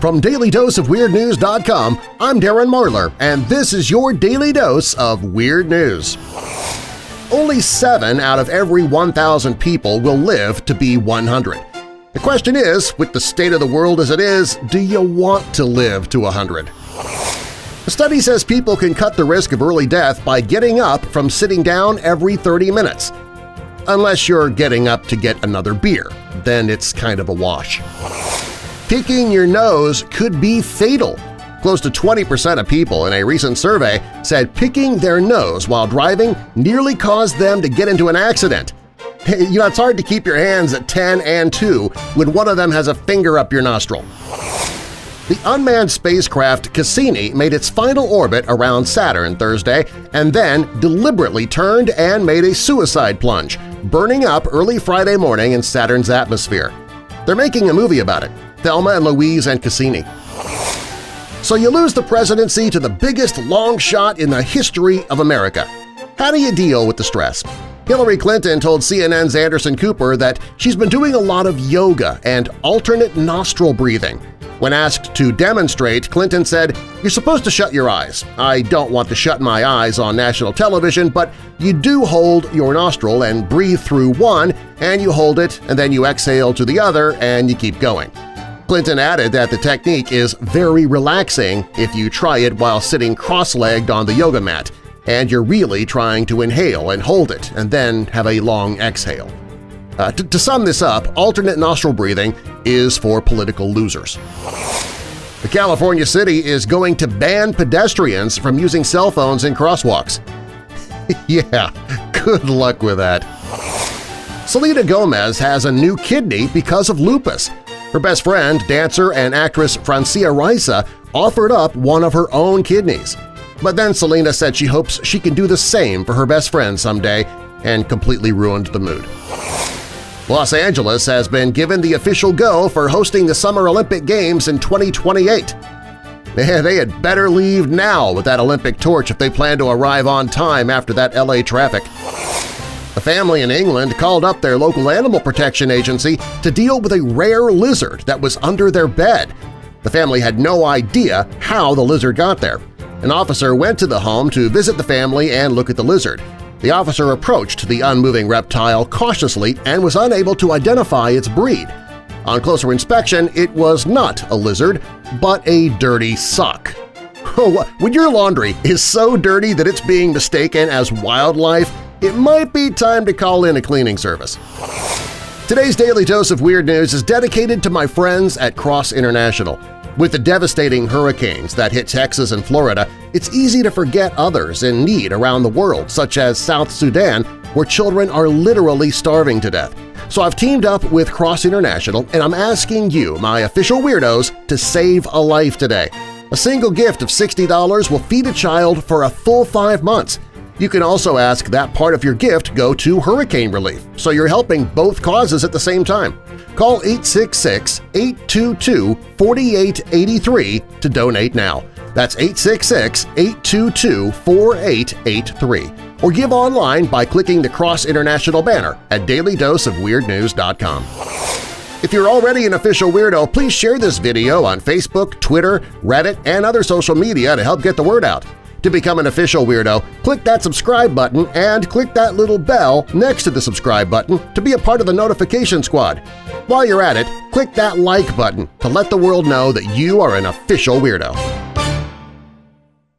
From DailyDoseOfWeirdNews.com, I'm Darren Marlar, and this is your Daily Dose of Weird News. Only 7 out of every 1,000 people will live to be 100. The question is, with the state of the world as it is, do you want to live to 100? A study says people can cut the risk of early death by getting up from sitting down every 30 minutes. Unless you're getting up to get another beer, then it's kind of a wash. Picking your nose could be fatal. Close to 20% of people in a recent survey said picking their nose while driving nearly caused them to get into an accident. You know, it's hard to keep your hands at 10 and 2 when one of them has a finger up your nostril. The unmanned spacecraft Cassini made its final orbit around Saturn Thursday and then deliberately turned and made a suicide plunge, burning up early Friday morning in Saturn's atmosphere. They're making a movie about it, Thelma and Louise and Cassini. So you lose the presidency to the biggest long shot in the history of America. How do you deal with the stress? Hillary Clinton told CNN's Anderson Cooper that she's been doing a lot of yoga and alternate nostril breathing. When asked to demonstrate, Clinton said, "You're supposed to shut your eyes. I don't want to shut my eyes on national television, but you do hold your nostril and breathe through one, and you hold it, and then you exhale to the other, and you keep going." Clinton added that the technique is very relaxing if you try it while sitting cross-legged on the yoga mat, and you're really trying to inhale and hold it and then have a long exhale. To sum this up, alternate nostril breathing is for political losers. The California city is going to ban pedestrians from using cell phones in crosswalks. Yeah, good luck with that. Selena Gomez has a new kidney because of lupus. Her best friend, dancer and actress Francia Raisa, offered up one of her own kidneys. But then Selena said she hopes she can do the same for her best friend someday, and completely ruined the mood. Los Angeles has been given the official go for hosting the Summer Olympic Games in 2028. Man, they had better leave now with that Olympic torch if they plan to arrive on time after that LA traffic. A family in England called up their local animal protection agency to deal with a rare lizard that was under their bed. The family had no idea how the lizard got there. An officer went to the home to visit the family and look at the lizard. The officer approached the unmoving reptile cautiously and was unable to identify its breed. On closer inspection, it was not a lizard, but a dirty sock. When your laundry is so dirty that it's being mistaken as wildlife, it might be time to call in a cleaning service. Today's Daily Dose of Weird News is dedicated to my friends at Cross International. With the devastating hurricanes that hit Texas and Florida, it's easy to forget others in need around the world, such as South Sudan, where children are literally starving to death. So I've teamed up with Cross International, and I'm asking you, my official weirdos, to save a life today. A single gift of $60 will feed a child for a full 5 months. You can also ask that part of your gift go to hurricane relief, so you're helping both causes at the same time. Call 866-822-4883 to donate now. That's 866-822-4883. Or give online by clicking the Cross International banner at DailyDoseOfWeirdNews.com. If you're already an official weirdo, please share this video on Facebook, Twitter, Reddit, and other social media to help get the word out. To become an official weirdo, click that subscribe button and click that little bell next to the subscribe button to be a part of the notification squad. While you're at it, click that like button to let the world know that you are an official weirdo.